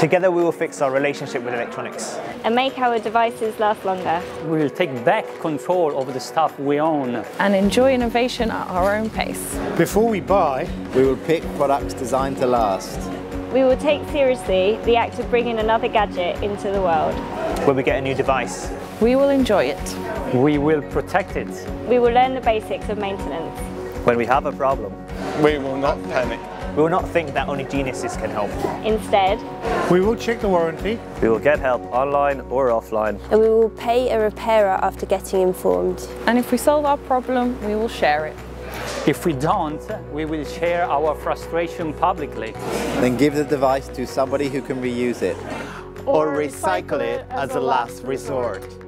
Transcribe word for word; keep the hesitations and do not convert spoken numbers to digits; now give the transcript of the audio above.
Together we will fix our relationship with electronics and make our devices last longer. We will take back control over the stuff we own and enjoy innovation at our own pace. Before we buy, we will pick products designed to last. We will take seriously the act of bringing another gadget into the world. When we get a new device, we will enjoy it. We will protect it. We will learn the basics of maintenance. When we have a problem, we will not panic. We will not think that only geniuses can help. Instead, we will check the warranty. We will get help online or offline. And we will pay a repairer after getting informed. And if we solve our problem, we will share it. If we don't, we will share our frustration publicly. Then give the device to somebody who can reuse it. Or, or recycle, recycle it as, as a last resort. resort.